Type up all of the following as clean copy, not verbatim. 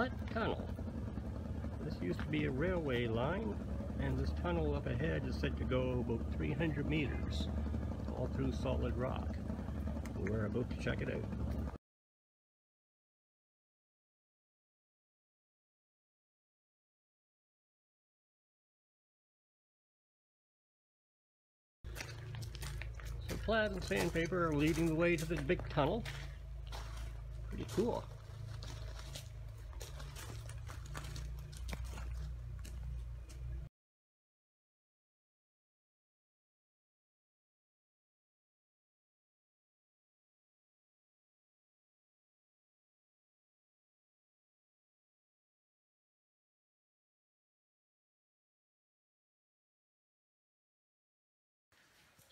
Flett Tunnel. This used to be a railway line, and this tunnel up ahead is said to go about 300 meters, all through solid rock. We're about to check it out. Plaid and sandpaper are leading the way to the big tunnel. Pretty cool.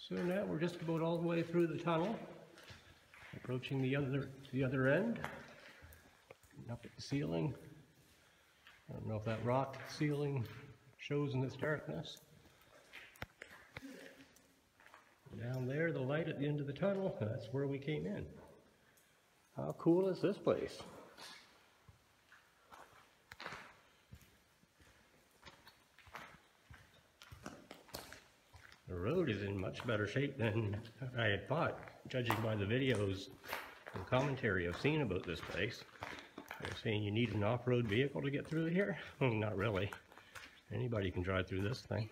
So now we're just about all the way through the tunnel, approaching the other end, and up at the ceiling. I don't know if that rock ceiling shows in this darkness. Down there, the light at the end of the tunnel, that's where we came in. How cool is this place? The road is in much better shape than I had thought, judging by the videos and commentary I've seen about this place. They're saying you need an off-road vehicle to get through here. Well, not really. Anybody can drive through this thing.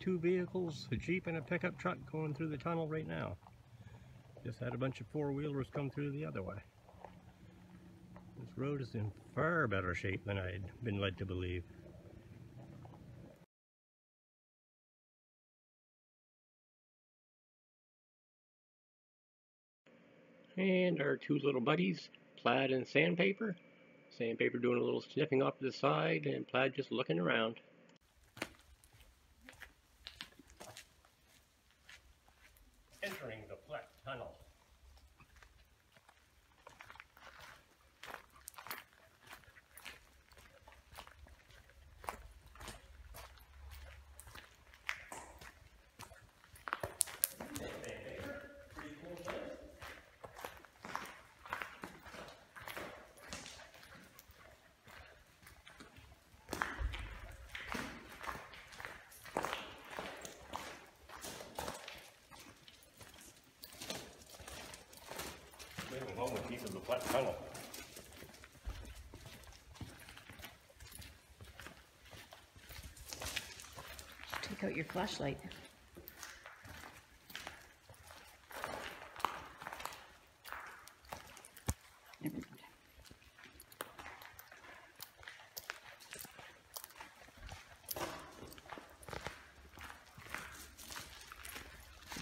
Two vehicles, a Jeep and a pickup truck going through the tunnel right now. Just had a bunch of four-wheelers come through the other way. This road is in far better shape than I'd been led to believe. And our two little buddies, Plaid and Sandpaper. Sandpaper doing a little sniffing off to the side, and Plaid just looking around. Entering the Flett Tunnel. Home a piece of the Flett Tunnel. Take out your flashlight. Never mind.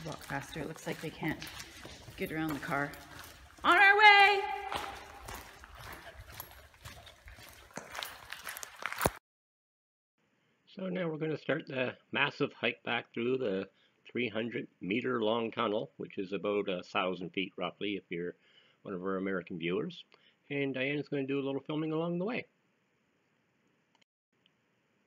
Walk faster. It looks like they can't get around the car. On our way! So now we're going to start the massive hike back through the 300-meter long tunnel, which is about 1,000 feet roughly if you're one of our American viewers. And Diane's going to do a little filming along the way.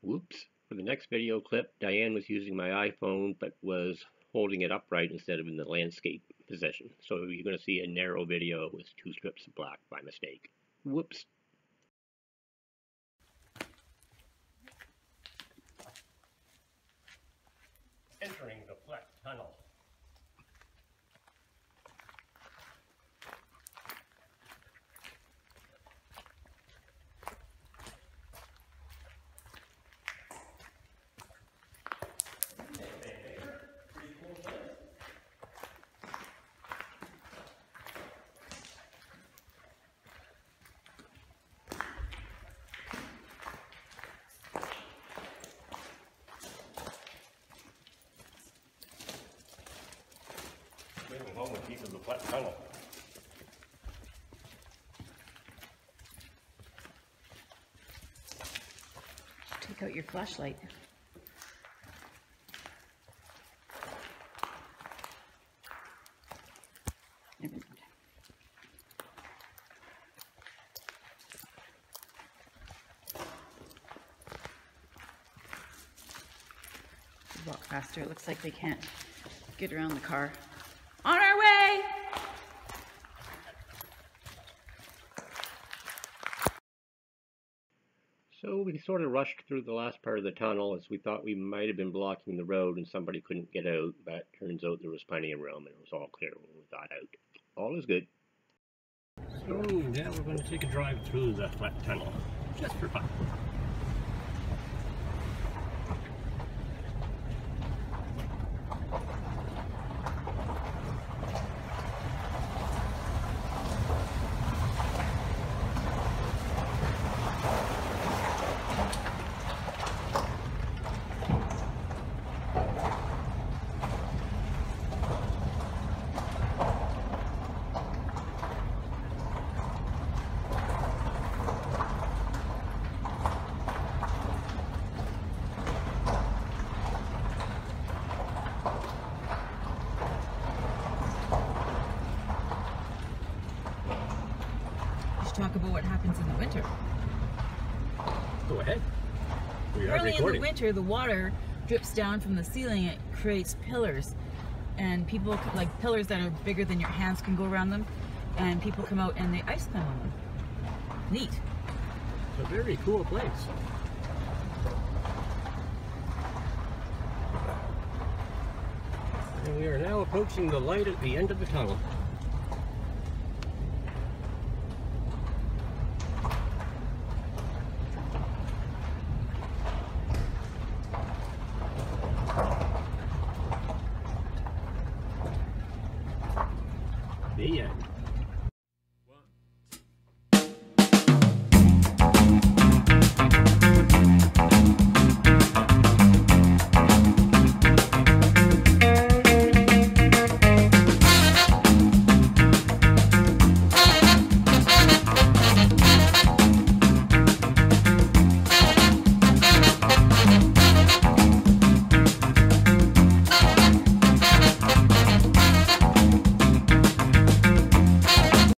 Whoops! For the next video clip, Diane was using my iPhone but was holding it upright instead of in the landscape position. So you're going to see a narrow video with two strips of black by mistake. Whoops. Entering the Flett Tunnel. Home a piece of the Flett Tunnel. Take out your flashlight. Never mind. Walk faster. It looks like they can't get around the car. On our way! So we sort of rushed through the last part of the tunnel as we thought we might have been blocking the road and somebody couldn't get out, but turns out there was plenty of room and it was all clear when we got out. All is good. So now we're going to take a drive through the Flett Tunnel, just for fun. Talk about what happens in the winter. Go ahead. We are recording. Early in the winter, the water drips down from the ceiling. It creates pillars, and people, like pillars that are bigger than your hands, can go around them, and people come out and they ice climb on them. Neat. It's a very cool place. And we are now approaching the light at the end of the tunnel. The end.